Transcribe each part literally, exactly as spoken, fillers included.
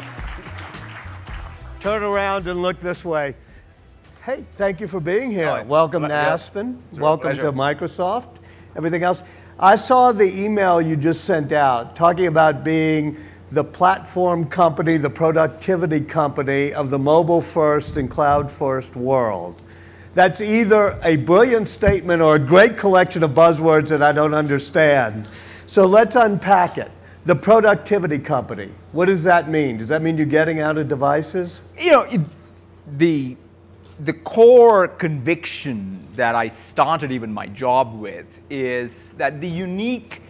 there. Turn around and look this way. Hey, thank you for being here. Oh, Welcome to yeah. Aspen. Welcome to Microsoft. Everything else. I saw the email you just sent out talking about being the platform company, the productivity company of the mobile first and cloud first world. That's either a brilliant statement or a great collection of buzzwords that I don't understand. So let's unpack it. The productivity company, what does that mean? Does that mean you're getting out of devices? You know, it, the, the core conviction that I started even my job with is that the unique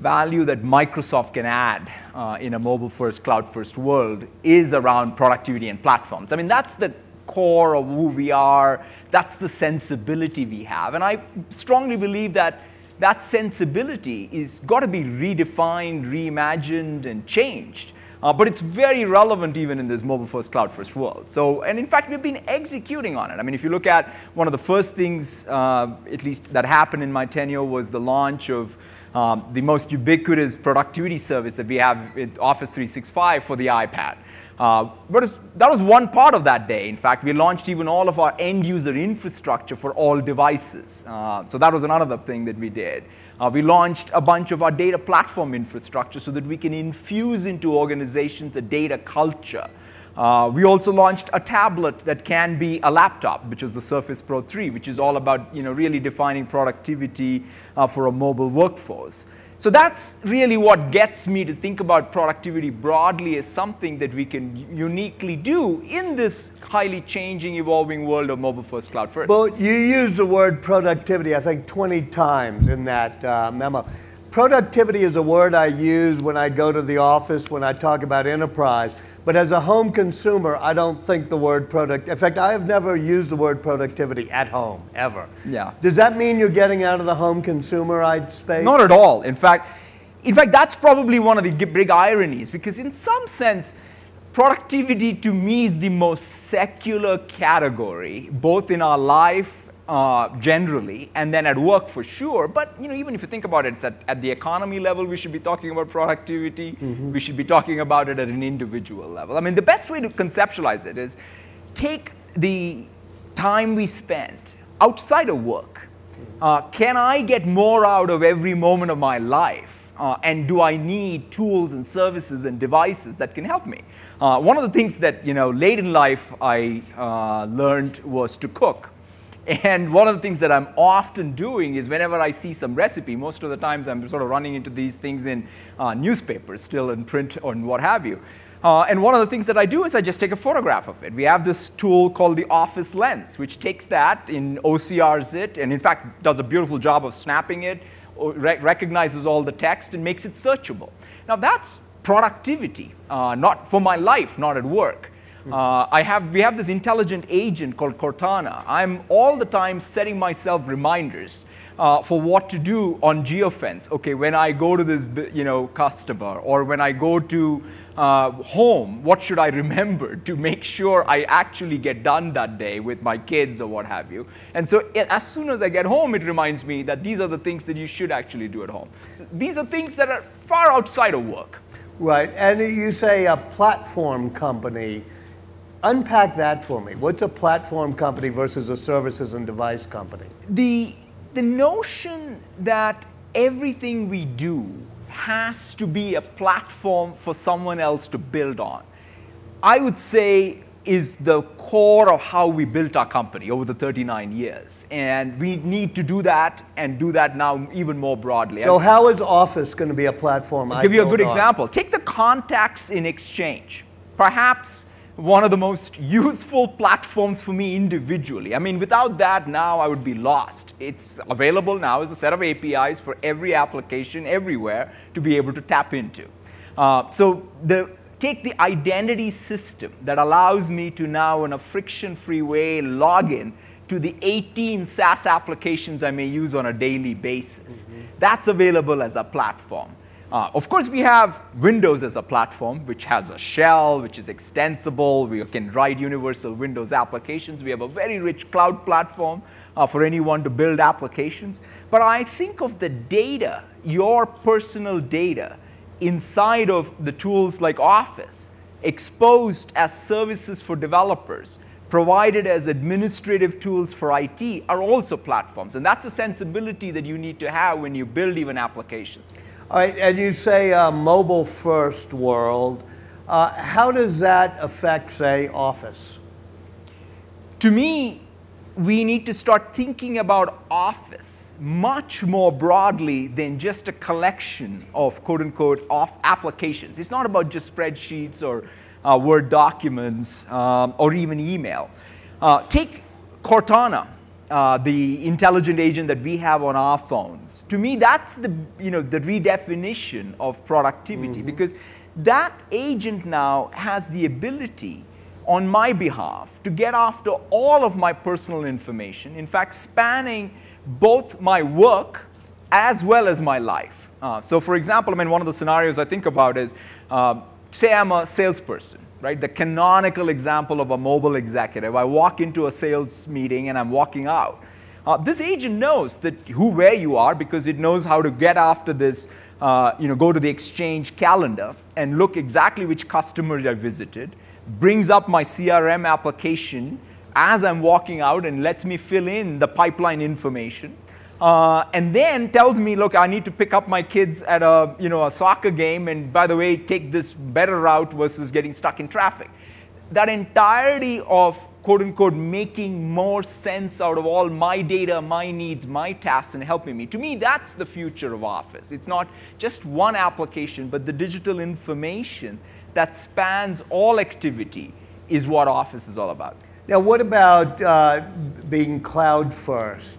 value that Microsoft can add uh, in a mobile-first, cloud-first world is around productivity and platforms. I mean, that's the core of who we are. That's the sensibility we have. And I strongly believe that that sensibility is got to be redefined, reimagined, and changed. Uh, but it's very relevant even in this mobile-first, cloud-first world. So, and in fact, we've been executing on it. I mean, if you look at one of the first things, uh, at least that happened in my tenure, was the launch of um, the most ubiquitous productivity service that we have with Office three sixty-five for the iPad. Uh, but it's, that was one part of that day. In fact, we launched even all of our end-user infrastructure for all devices. Uh, so that was another thing that we did. Uh, we launched a bunch of our data platform infrastructure so that we can infuse into organizations a data culture. Uh, we also launched a tablet that can be a laptop, which is the Surface Pro three, which is all about, you know, really defining productivity uh, for a mobile workforce. So that's really what gets me to think about productivity broadly as something that we can uniquely do in this highly changing, evolving world of mobile-first, cloud-first. Well, you used the word productivity, I think, twenty times in that uh, memo. Productivity is a word I use when I go to the office, when I talk about enterprise. But as a home consumer, I don't think the word product. In fact, I have never used the word productivity at home, ever. Yeah. Does that mean you're getting out of the home consumer space? Not at all. In fact, in fact, that's probably one of the big ironies, because in some sense, productivity to me is the most secular category, both in our life uh, generally and then at work for sure. But you know, even if you think about it, it's at, at the economy level, we should be talking about productivity. Mm-hmm. We should be talking about it at an individual level. I mean, the best way to conceptualize it is take the time we spend outside of work. Uh, can I get more out of every moment of my life? Uh, and do I need tools and services and devices that can help me? Uh, one of the things that, you know, late in life I uh, learned was to cook. And one of the things that I'm often doing is whenever I see some recipe, most of the times I'm sort of running into these things in uh, newspapers, still in print or in what have you. Uh, and one of the things that I do is I just take a photograph of it. We have this tool called the Office Lens, which takes that and O C Rs it, and in fact does a beautiful job of snapping it, re recognizes all the text, and makes it searchable. Now that's productivity, uh, not for my life, not at work. Uh, I have, we have this intelligent agent called Cortana. I'm all the time setting myself reminders uh, for what to do on geofence. Okay, when I go to this, you know, customer, or when I go to uh, home, what should I remember to make sure I actually get done that day with my kids or what have you. And so as soon as I get home, it reminds me that these are the things that you should actually do at home. So these are things that are far outside of work. Right, and you say a platform company. Unpack that for me. What's a platform company versus a services and device company? The, the notion that everything we do has to be a platform for someone else to build on, I would say, is the core of how we built our company over the thirty-nine years. And we need to do that, and do that now even more broadly. So I mean, how is Office going to be a platform? I'll give you a good example. Take the contacts in Exchange. Perhaps one of the most useful platforms for me individually. I mean, without that, now I would be lost. It's available now as a set of A P Is for every application everywhere to be able to tap into. Uh, so the, take the identity system that allows me to now, in a friction-free way, log in to the eighteen SaaS applications I may use on a daily basis. Mm-hmm. That's available as a platform. Uh, of course, we have Windows as a platform, which has a shell, which is extensible. We can write universal Windows applications. We have a very rich cloud platform uh, for anyone to build applications. But I think of the data, your personal data, inside of the tools like Office exposed as services for developers, provided as administrative tools for I T are also platforms. And that's a sensibility that you need to have when you build even applications. All right, and you say uh, mobile first world. Uh, how does that affect, say, Office? To me, we need to start thinking about Office much more broadly than just a collection of quote-unquote off applications. It's not about just spreadsheets or uh, Word documents um, or even email. Uh, take Cortana, uh, the intelligent agent that we have on our phones. To me, that's the, you know, the redefinition of productivity, mm-hmm. because that agent now has the ability on my behalf to get after all of my personal information, in fact, spanning both my work as well as my life. Uh, so for example, I mean, one of the scenarios I think about is, uh, say I'm a salesperson, right? The canonical example of a mobile executive. I walk into a sales meeting and I'm walking out. Uh, this agent knows that who, where you are, because it knows how to get after this, uh, you know, go to the Exchange calendar and look exactly which customers I visited, brings up my C R M application as I'm walking out and lets me fill in the pipeline information, uh, and then tells me, look, I need to pick up my kids at a, you know, a soccer game, and by the way, take this better route versus getting stuck in traffic. That entirety of quote-unquote making more sense out of all my data, my needs, my tasks, and helping me. To me, that's the future of Office. It's not just one application, but the digital information that spans all activity is what Office is all about. Now, what about uh, being cloud first?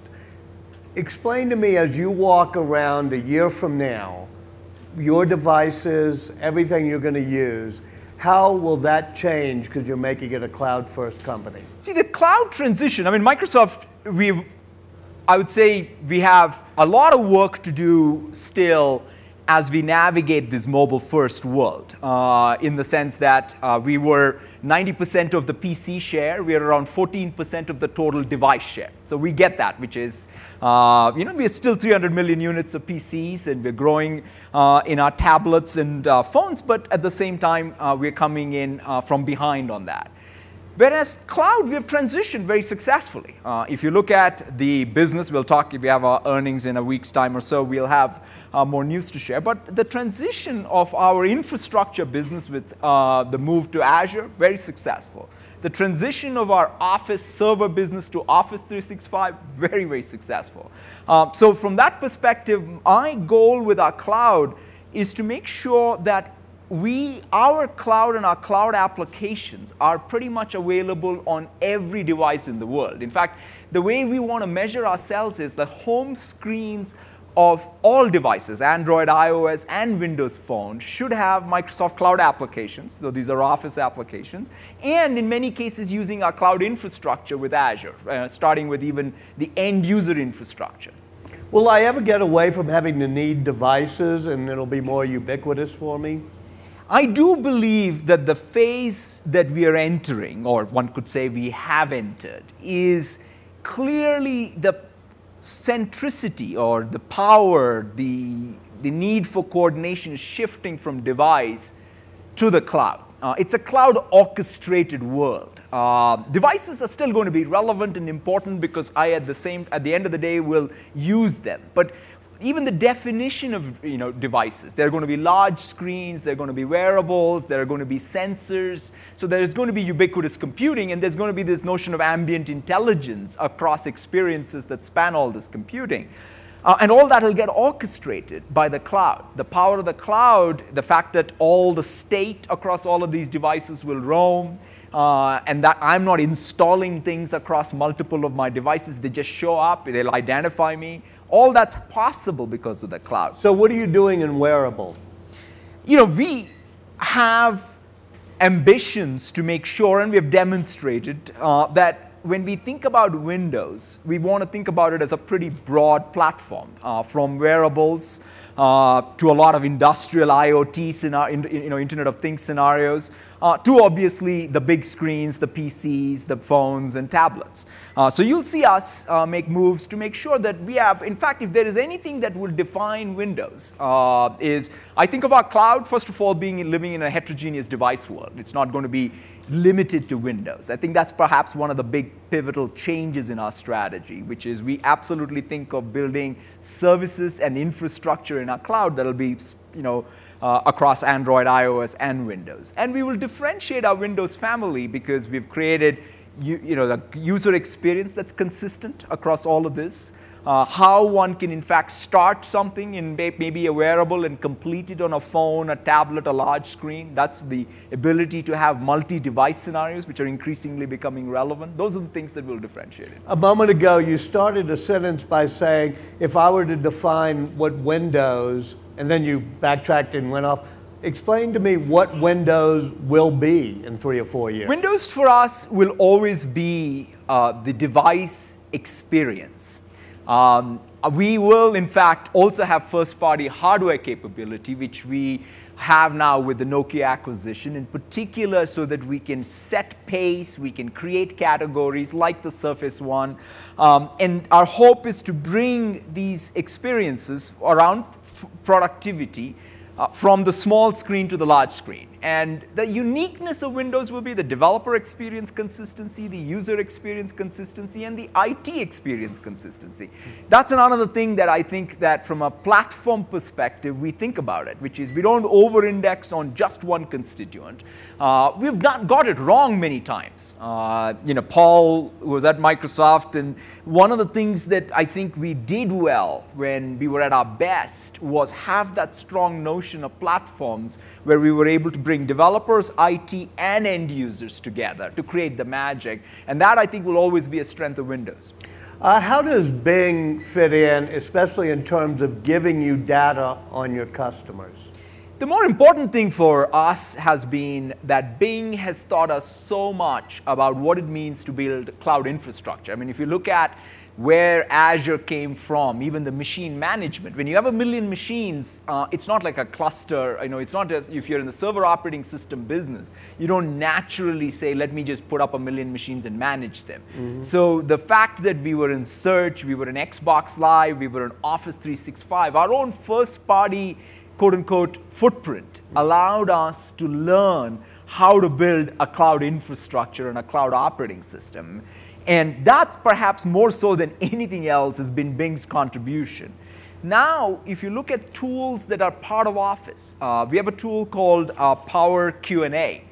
Explain to me, as you walk around a year from now, your devices, everything you're going to use, how will that change because you're making it a cloud first company? See, the cloud transition, I mean, Microsoft, we've, I would say we have a lot of work to do still as we navigate this mobile-first world, uh, in the sense that uh, we were ninety percent of the P C share, we are around fourteen percent of the total device share. So we get that, which is, uh, you know, we're still three hundred million units of P Cs, and we're growing uh, in our tablets and uh, phones, but at the same time, uh, we're coming in uh, from behind on that. Whereas cloud, we have transitioned very successfully. Uh, if you look at the business, we'll talk, if we have our earnings in a week's time or so, we'll have uh, more news to share. But the transition of our infrastructure business with uh, the move to Azure, very successful. The transition of our Office server business to Office three sixty-five, very, very successful. Uh, so from that perspective, my goal with our cloud is to make sure that We, our cloud and our cloud applications are pretty much available on every device in the world. In fact, the way we want to measure ourselves is the home screens of all devices, Android, iOS, and Windows Phone, should have Microsoft Cloud applications, though these are Office applications, and in many cases using our cloud infrastructure with Azure, uh, starting with even the end user infrastructure. Will I ever get away from having to need devices and it'll be more ubiquitous for me? I do believe that the phase that we are entering, or one could say we have entered, is clearly the centricity or the power, the, the need for coordination is shifting from device to the cloud. Uh, it's a cloud-orchestrated world. Uh, devices are still going to be relevant and important because I, at the same, at the end of the day, will use them. But even the definition of, you know, devices, there are going to be large screens, there are going to be wearables, there are going to be sensors. So there's going to be ubiquitous computing, and there's going to be this notion of ambient intelligence across experiences that span all this computing. Uh, and all that will get orchestrated by the cloud. The power of the cloud, the fact that all the state across all of these devices will roam, Uh, and that I'm not installing things across multiple of my devices. They just show up, they'll identify me. All that's possible because of the cloud. So what are you doing in wearable? You know, we have ambitions to make sure, and we have demonstrated, uh, that when we think about Windows, we want to think about it as a pretty broad platform, uh, from wearables uh, to a lot of industrial IoT scenario, you know, Internet of Things scenarios, uh, to obviously the big screens, the P Cs, the phones, and tablets. Uh, so you'll see us uh, make moves to make sure that we have, in fact, if there is anything that will define Windows, uh, is I think of our cloud, first of all, being living in a heterogeneous device world. It's not going to be limited to Windows. I think that's perhaps one of the big pivotal changes in our strategy, which is we absolutely think of building services and infrastructure in our cloud that'll be, you know, uh, across Android, iOS, and Windows. And we will differentiate our Windows family because we've created, you, you know, the user experience that's consistent across all of this. Uh, how one can, in fact, start something in maybe a wearable and complete it on a phone, a tablet, a large screen. That's the ability to have multi-device scenarios, which are increasingly becoming relevant. Those are the things that will differentiate it. A moment ago, you started a sentence by saying, if I were to define what Windows, and then you backtracked and went off. Explain to me what Windows will be in three or four years. Windows, for us, will always be uh, the device experience. Um, we will, in fact, also have first-party hardware capability, which we have now with the Nokia acquisition, in particular so that we can set pace, we can create categories like the Surface One. Um, and our hope is to bring these experiences around f productivity uh, from the small screen to the large screen. And the uniqueness of Windows will be the developer experience consistency, the user experience consistency, and the I T experience consistency. That's another thing that I think that from a platform perspective, we think about it, which is we don't over-index on just one constituent. Uh, we've not got it wrong many times. Uh, you know, Paul was at Microsoft, and one of the things that I think we did well when we were at our best was have that strong notion of platforms where we were able to bring developers, I T, and end users together to create the magic. And that, I think, will always be a strength of Windows. Uh, how does Bing fit in, especially in terms of giving you data on your customers? The more important thing for us has been that Bing has taught us so much about what it means to build cloud infrastructure. I mean, if you look at where Azure came from, even the machine management. When you have a million machines, uh, it's not like a cluster. You know, it's not as if you're in the server operating system business. You don't naturally say, let me just put up a million machines and manage them. Mm-hmm. So the fact that we were in search, we were in Xbox Live, we were in Office three sixty-five, our own first-party, quote-unquote, footprint mm-hmm. allowed us to learn how to build a cloud infrastructure and a cloud operating system. And that, perhaps more so than anything else, has been Bing's contribution. Now, if you look at tools that are part of Office, uh, we have a tool called uh, Power Q and A.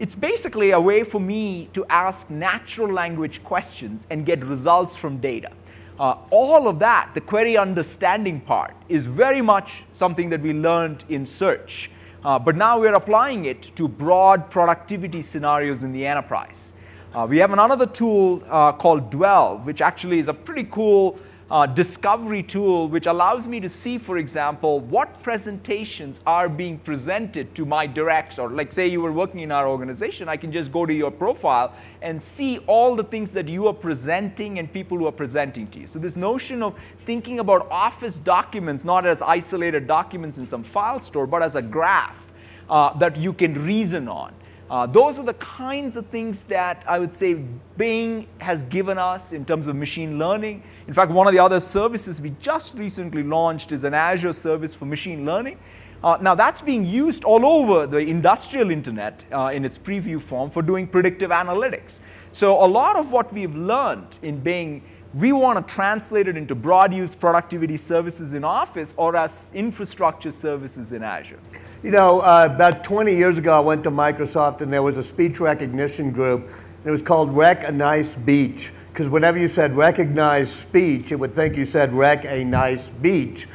It's basically a way for me to ask natural language questions and get results from data. Uh, all of that, the query understanding part, is very much something that we learned in search. Uh, but now we're applying it to broad productivity scenarios in the enterprise. Uh, we have another tool uh, called Dwell, which actually is a pretty cool uh, discovery tool, which allows me to see, for example, what presentations are being presented to my directs. Or like, say you were working in our organization, I can just go to your profile and see all the things that you are presenting and people who are presenting to you. So this notion of thinking about Office documents, not as isolated documents in some file store, but as a graph uh, that you can reason on. Uh, those are the kinds of things that I would say Bing has given us in terms of machine learning. In fact, one of the other services we just recently launched is an Azure service for machine learning. Uh, now, that's being used all over the industrial internet uh, in its preview form for doing predictive analytics. So a lot of what we've learned in Bing, we want to translate it into broad use productivity services in Office or as infrastructure services in Azure. You know, uh, about twenty years ago, I went to Microsoft, and there was a speech recognition group. And it was called Rec a Nice Beach, because whenever you said recognize speech, it would think you said Rec a Nice Beach.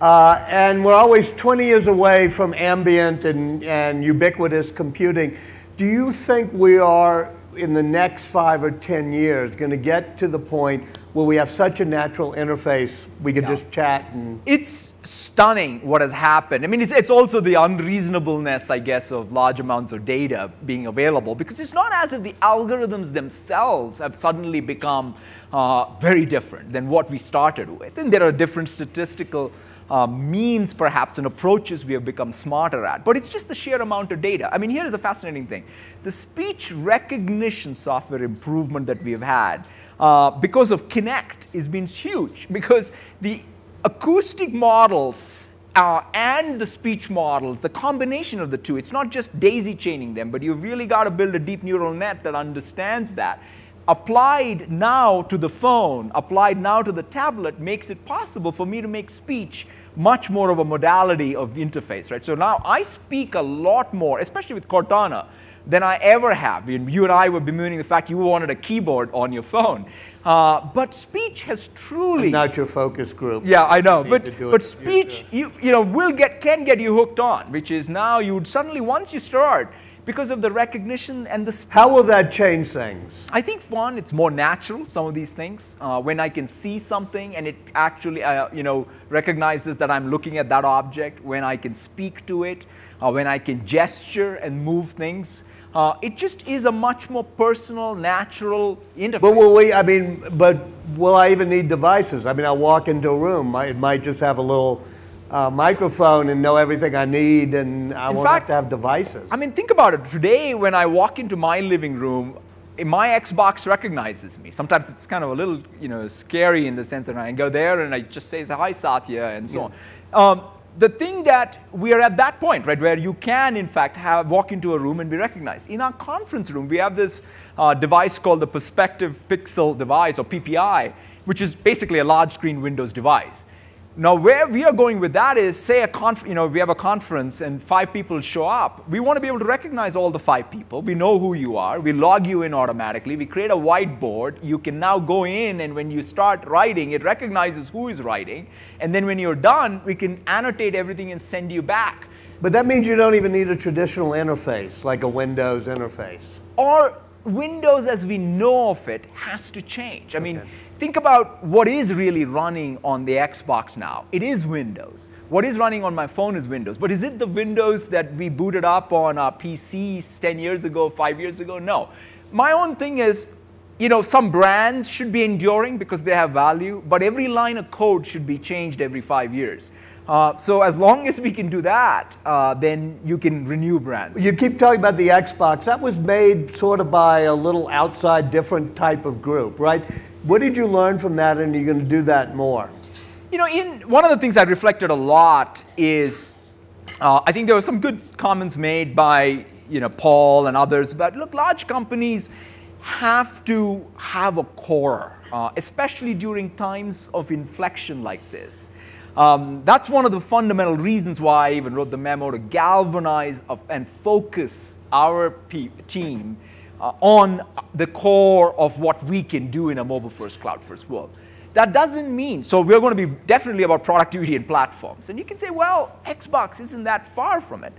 uh, and we're always twenty years away from ambient and, and ubiquitous computing. Do you think we are, in the next five or ten years, going to get to the point where we have such a natural interface, we could yeah. just chat and... It's stunning what has happened. I mean, it's, it's also the unreasonableness, I guess, of large amounts of data being available, because it's not as if the algorithms themselves have suddenly become uh, very different than what we started with. And there are different statistical uh, means perhaps and approaches we have become smarter at, but it's just the sheer amount of data. I mean, here is a fascinating thing. The speech recognition software improvement that we have had uh, because of Kinect has been huge, because the acoustic models Uh, and the speech models, the combination of the two, it's not just daisy chaining them, but you've really got to build a deep neural net that understands that. Applied now to the phone, applied now to the tablet, makes it possible for me to make speech much more of a modality of interface, right? So now I speak a lot more, especially with Cortana, than I ever have. You and I were bemoaning the fact you wanted a keyboard on your phone. Uh, but speech has truly... I'm not your focus group. Yeah, I know. But, but speech, you, you know, will get, can get you hooked on, which is now you would suddenly, once you start, because of the recognition and the speech. How will that change things? I think, one, it's more natural, some of these things. Uh, when I can see something and it actually, uh, you know, recognizes that I'm looking at that object, when I can speak to it, uh, when I can gesture and move things. Uh, it just is a much more personal, natural interface. But will we, I mean, but will I even need devices? I mean, I walk into a room, I, it might just have a little uh, microphone and know everything I need, and I won't have to have devices. I mean, think about it. Today, when I walk into my living room, my Xbox recognizes me. Sometimes it's kind of a little, you know, scary in the sense that I go there and I just say, hi, Satya, and so yeah. on. Um, The thing that we are at that point, right, where you can, in fact, have, walk into a room and be recognized. In our conference room, we have this uh, device called the Perspective Pixel device, or P P I, which is basically a large screen Windows device. Now, where we are going with that is, say, a conf you know, we have a conference and five people show up. We want to be able to recognize all the five people. We know who you are. We log you in automatically. We create a whiteboard. You can now go in, and when you start writing, it recognizes who is writing. And then when you're done, we can annotate everything and send you back. But that means you don't even need a traditional interface, like a Windows interface. Or Windows, as we know of it, has to change. I okay. mean. Think about what is really running on the Xbox now. It is Windows. What is running on my phone is Windows. But is it the Windows that we booted up on our P Cs ten years ago, five years ago? No. My own thing is, you know, some brands should be enduring because they have value, but every line of code should be changed every five years. Uh, so as long as we can do that, uh, then you can renew brands. You keep talking about the Xbox. That was made sort of by a little outside, different type of group, right? What did you learn from that, and are you going to do that more? You know, in, one of the things I reflected a lot is uh, I think there were some good comments made by you know, Paul and others about, look, large companies have to have a core, uh, especially during times of inflection like this. Um, that's one of the fundamental reasons why I even wrote the memo, to galvanize and focus our team Uh, on the core of what we can do in a mobile-first, cloud-first world. That doesn't mean, so we're going to be definitely about productivity and platforms. And you can say, well, Xbox isn't that far from it.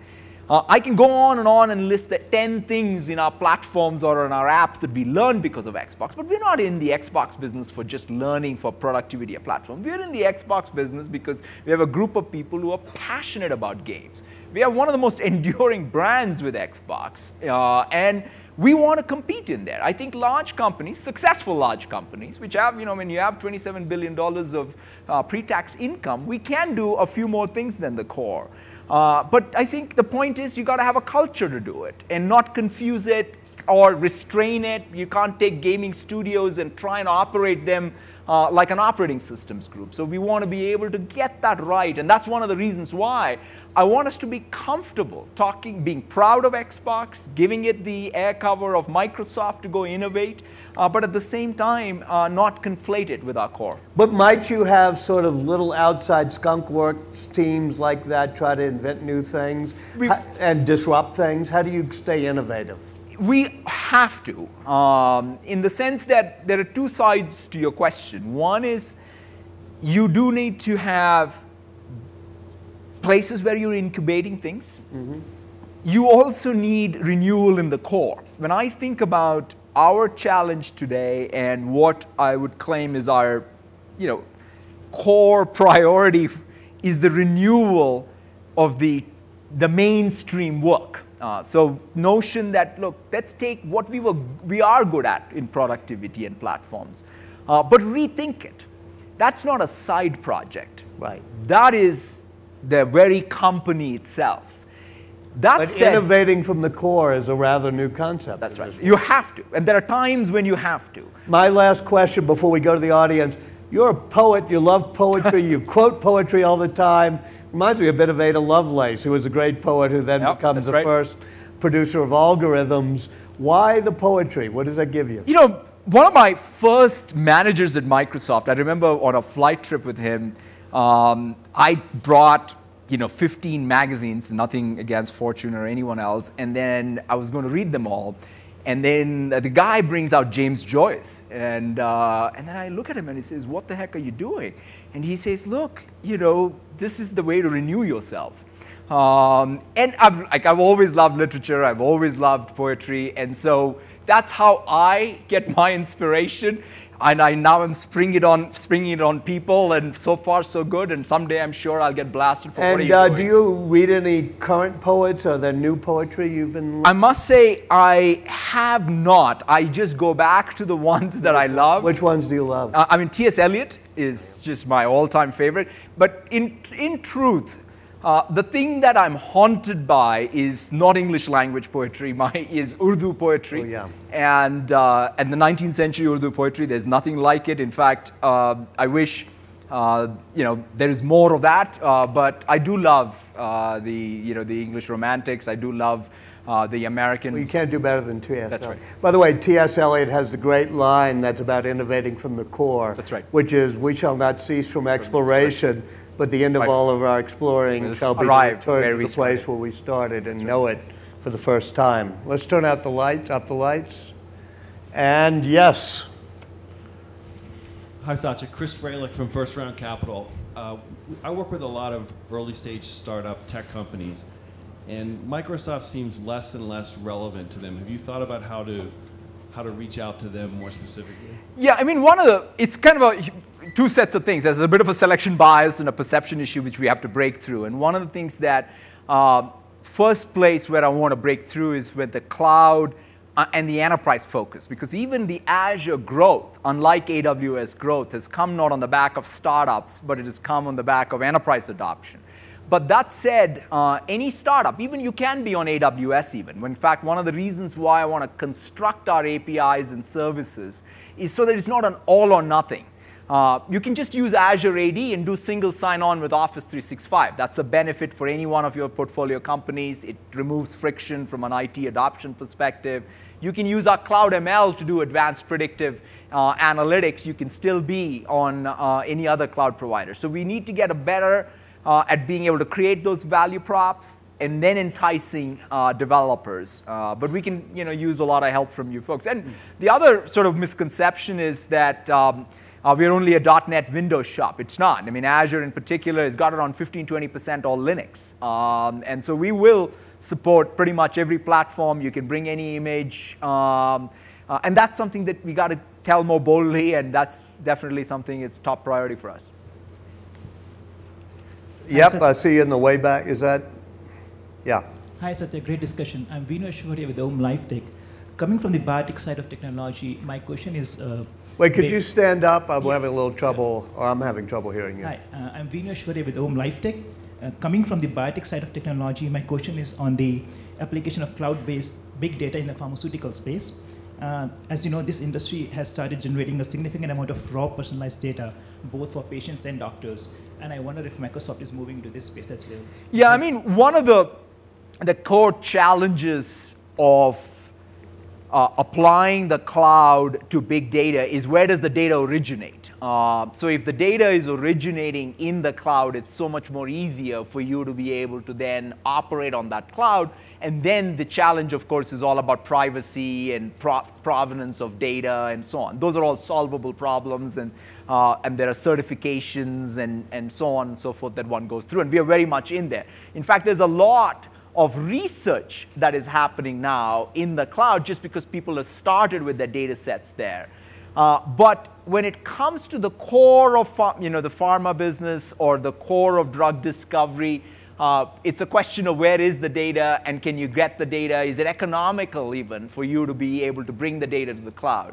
Uh, I can go on and on and list the ten things in our platforms or in our apps that we learned because of Xbox. But we're not in the Xbox business for just learning for productivity or platform. We're in the Xbox business because we have a group of people who are passionate about games. We have one of the most enduring brands with Xbox. Uh, and we want to compete in there. I think large companies, successful large companies, which have, you know, when you have twenty-seven billion dollars of uh, pre-tax income, we can do a few more things than the core. Uh, but I think the point is you got to have a culture to do it and not confuse it or restrain it. You can't take gaming studios and try and operate them uh, like an operating systems group. So we want to be able to get that right. And that's one of the reasons why I want us to be comfortable talking, being proud of Xbox, giving it the air cover of Microsoft to go innovate, uh, but at the same time, uh, not conflate it with our core. But might you have sort of little outside skunk works teams like that try to invent new things we, and disrupt things? How do you stay innovative? We have to, um, in the sense that there are two sides to your question. One is you do need to have places where you're incubating things. Mm-hmm. You also need renewal in the core. When I think about our challenge today and what I would claim is our, you know, core priority is the renewal of the, the mainstream work. Uh, so notion that, look, let's take what we, were, we are good at in productivity and platforms, uh, but rethink it. That's not a side project. Right. That is the very company itself. That but said, innovating from the core is a rather new concept. That's right. You have to. And there are times when you have to. My last question before we go to the audience. You're a poet. You love poetry. You quote poetry all the time. Reminds me a bit of Ada Lovelace, who was a great poet who then yep, becomes the right. first producer of algorithms. Why the poetry? What does that give you? You know, one of my first managers at Microsoft, I remember on a flight trip with him, um, I brought you know, fifteen magazines, nothing against Fortune or anyone else, and then I was going to read them all. And then the guy brings out James Joyce, and, uh, and then I look at him and he says, what the heck are you doing? And he says, look, you know, this is the way to renew yourself. Um, and I've, like, I've always loved literature, I've always loved poetry, and so that's how I get my inspiration. And I now am springing it on, springing it on people, and so far so good. And someday I'm sure I'll get blasted for. And what are you uh, do you read any current poets or the new poetry you've been? I must say I have not. I just go back to the ones that I love. Which ones do you love? Uh, I mean, T S Eliot is just my all-time favorite. But in in truth, Uh, the thing that I'm haunted by is not English language poetry. My is Urdu poetry, oh, yeah. and uh, and the nineteenth century Urdu poetry. There's nothing like it. In fact, uh, I wish uh, you know there is more of that. Uh, but I do love uh, the you know the English Romantics. I do love uh, the American. Well, you can't do better than T S That's right. By the way, T S Eliot has the great line that's about innovating from the core. That's right. Which is, we shall not cease from that's exploration. Right. But the end of all of our exploring shall be returned to the place where we started and know it for the first time. Let's turn out the lights, up the lights. And yes. Hi, Satya. Chris Fralick from First Round Capital. Uh, I work with a lot of early stage startup tech companies, and Microsoft seems less and less relevant to them. Have you thought about how to, how to reach out to them more specifically? Yeah, I mean, one of the, it's kind of a, two sets of things. There's a bit of a selection bias and a perception issue which we have to break through. And one of the things that uh, first place where I want to break through is with the cloud uh, and the enterprise focus. Because even the Azure growth, unlike A W S growth, has come not on the back of startups, but it has come on the back of enterprise adoption. But that said, uh, any startup, even you can be on A W S even. In fact, one of the reasons why I want to construct our A P Is and services is so that it's not an all or nothing. Uh, you can just use Azure A D and do single sign-on with Office three sixty-five. That's a benefit for any one of your portfolio companies. It removes friction from an I T adoption perspective. You can use our Cloud M L to do advanced predictive uh, analytics. You can still be on uh, any other cloud provider. So we need to get a better uh, at being able to create those value props and then enticing uh, developers. Uh, but we can you know, use a lot of help from you folks. And the other sort of misconception is that um, Uh, we're only a dot net Windows shop. It's not. I mean, Azure in particular has got around fifteen, twenty percent all Linux. Um, and so we will support pretty much every platform. You can bring any image. Um, uh, and that's something that we got to tell more boldly, and that's definitely something that's top priority for us. Yep, I see you in the way back. Is that? Yeah. Hi, Satya. Great discussion. I'm Vino Ashwarya with Om Life Tech. Coming from the biotech side of technology, my question is... Uh, Wait, could you stand up? I'm yeah. having a little trouble, or I'm having trouble hearing you. Hi, uh, I'm Vino Ashwarya with Om Life Tech. Uh, coming from the biotech side of technology, my question is on the application of cloud-based big data in the pharmaceutical space. Uh, as you know, this industry has started generating a significant amount of raw personalized data, both for patients and doctors. And I wonder if Microsoft is moving to this space as well. Yeah, I mean, one of the, the core challenges of Uh, applying the cloud to big data is, where does the data originate? Uh, so if the data is originating in the cloud, it's so much more easier for you to be able to then operate on that cloud. And then the challenge, of course, is all about privacy and pro provenance of data and so on. Those are all solvable problems, and, uh, and there are certifications and, and so on and so forth that one goes through. And we are very much in there. In fact, there's a lot of research that is happening now in the cloud just because people have started with their data sets there. Uh, but when it comes to the core of you know, the pharma business or the core of drug discovery, uh, it's a question of where is the data and can you get the data? Is it economical even for you to be able to bring the data to the cloud?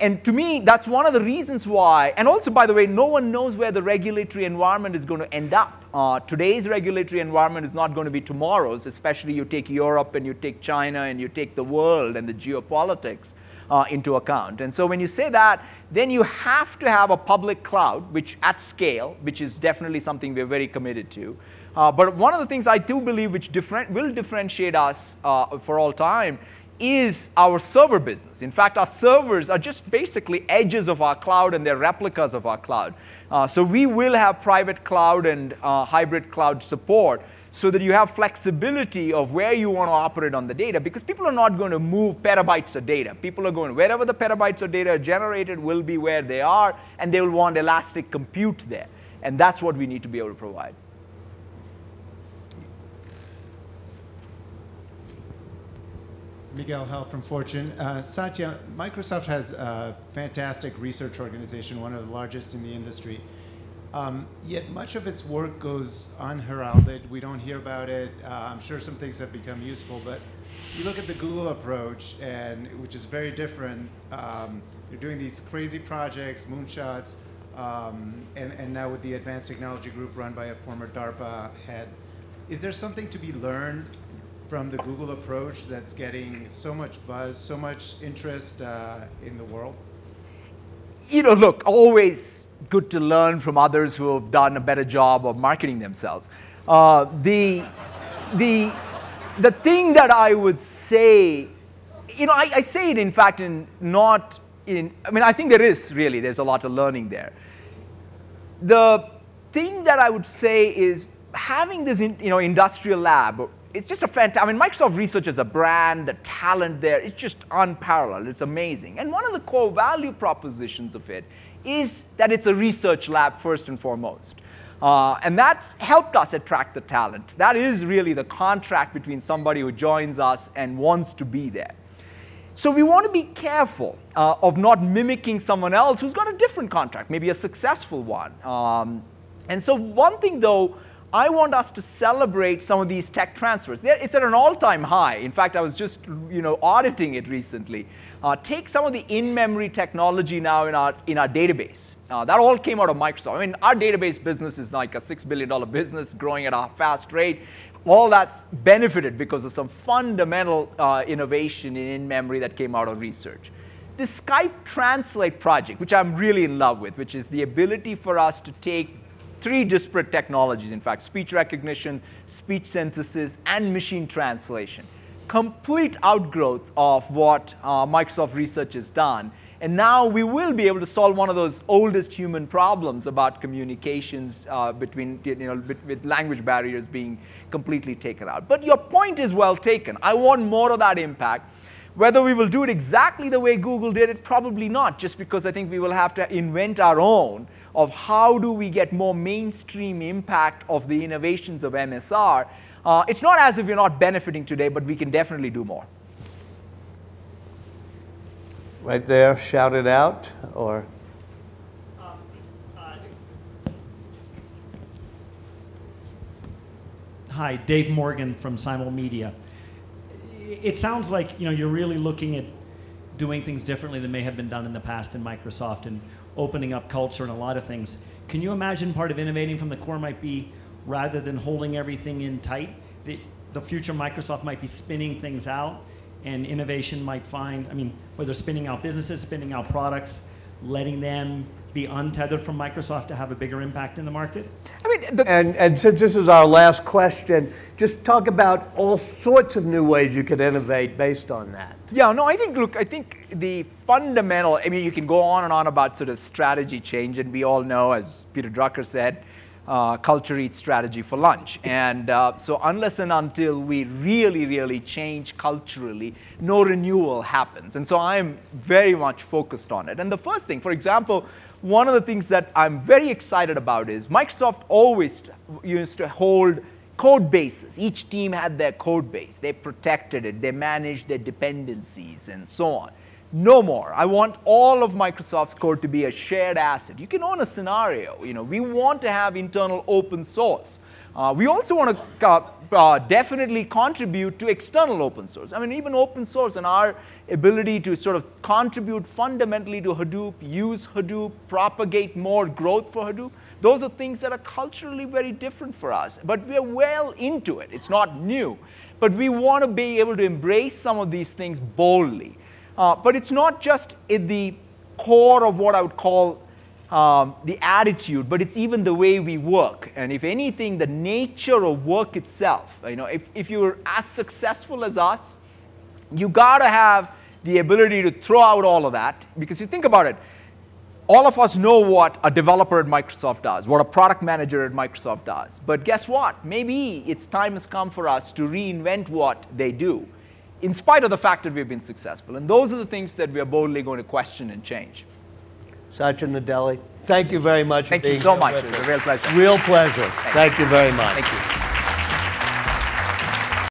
And to me, that's one of the reasons why. And also, by the way, no one knows where the regulatory environment is going to end up. Uh, today's regulatory environment is not going to be tomorrow's, especially you take Europe and you take China and you take the world and the geopolitics uh, into account. And so when you say that, then you have to have a public cloud, which at scale, which is definitely something we're very committed to. Uh, but one of the things I do believe which different, will differentiate us uh, for all time is our server business. In fact, our servers are just basically edges of our cloud and they're replicas of our cloud. Uh, so we will have private cloud and uh, hybrid cloud support so that you have flexibility of where you want to operate on the data, because people are not going to move petabytes of data. People are going, wherever the petabytes of data are generated will be where they are, and they will want elastic compute there. And that's what we need to be able to provide. Miguel Hell from Fortune. Uh, Satya, Microsoft has a fantastic research organization, one of the largest in the industry. Um, yet much of its work goes unheralded. We don't hear about it. Uh, I'm sure some things have become useful, but you look at the Google approach, and which is very different. Um, they're doing these crazy projects, moonshots, um, and, and now with the Advanced Technology Group run by a former DARPA head. Is there something to be learned from the Google approach that's getting so much buzz, so much interest uh, in the world? You know, look, always good to learn from others who have done a better job of marketing themselves. Uh, the, the, the thing that I would say, you know, I, I say it in fact in not in, I mean, I think there is really, there's a lot of learning there. The thing that I would say is having this, in, you know, industrial lab. It's just a fantastic, I mean, Microsoft Research as a brand, the talent there, it's just unparalleled, it's amazing. And one of the core value propositions of it is that it's a research lab first and foremost. Uh, and that's helped us attract the talent. That is really the contract between somebody who joins us and wants to be there. So we want to be careful uh, of not mimicking someone else who's got a different contract, maybe a successful one. Um, and so one thing though, I want us to celebrate some of these tech transfers. It's at an all-time high. In fact, I was just, you know, auditing it recently. Uh, take some of the in-memory technology now in our, in our database. Uh, that all came out of Microsoft. I mean, our database business is like a six billion dollar business growing at a fast rate. All that's benefited because of some fundamental uh, innovation in in-memory that came out of research. The Skype Translate project, which I'm really in love with, which is the ability for us to take three disparate technologies, in fact, speech recognition, speech synthesis, and machine translation. Complete outgrowth of what uh, Microsoft Research has done. And now we will be able to solve one of those oldest human problems about communications uh, between, you know, with language barriers being completely taken out. But your point is well taken. I want more of that impact. Whether we will do it exactly the way Google did it, probably not, just because I think we will have to invent our own of how do we get more mainstream impact of the innovations of M S R. Uh, it's not as if we're not benefiting today, but we can definitely do more. Right there, shout it out, or? Uh, uh, Hi, Dave Morgan from Simul Media. It sounds like, you know, you're really looking at doing things differently than may have been done in the past in Microsoft and opening up culture and a lot of things. Can you imagine part of innovating from the core might be, rather than holding everything in tight, the, the future Microsoft might be spinning things out, and innovation might find, I mean, whether spinning out businesses, spinning out products, letting them be untethered from Microsoft to have a bigger impact in the market? I mean, the and, and since this is our last question, just talk about all sorts of new ways you could innovate based on that. Yeah, no, I think, look, I think the fundamental, I mean, you can go on and on about sort of strategy change, and we all know, as Peter Drucker said, uh, culture eats strategy for lunch. And uh, so unless and until we really, really change culturally, no renewal happens. And so I'm very much focused on it. And the first thing, for example, one of the things that I'm very excited about is Microsoft always used to hold code bases. Each team had their code base. They protected it. They managed their dependencies and so on. No more. I want all of Microsoft's code to be a shared asset. You can own a scenario. You know, we want to have internal open source. Uh, we also want to uh, uh, definitely contribute to external open source. I mean, even open source and our ability to sort of contribute fundamentally to Hadoop, use Hadoop, propagate more growth for Hadoop, those are things that are culturally very different for us. But we are well into it. It's not new. But we want to be able to embrace some of these things boldly. Uh, but it's not just at the core of what I would call Um, the attitude, but it's even the way we work. And if anything, the nature of work itself. You know, if, if you're as successful as us, you got to have the ability to throw out all of that. Because you think about it, all of us know what a developer at Microsoft does, what a product manager at Microsoft does. But guess what? Maybe it's time has come for us to reinvent what they do, in spite of the fact that we've been successful. And those are the things that we are boldly going to question and change. Satya Nadella, thank you very much. Thank you so much. It was a real pleasure. Real pleasure. Thank you very much. Thank you.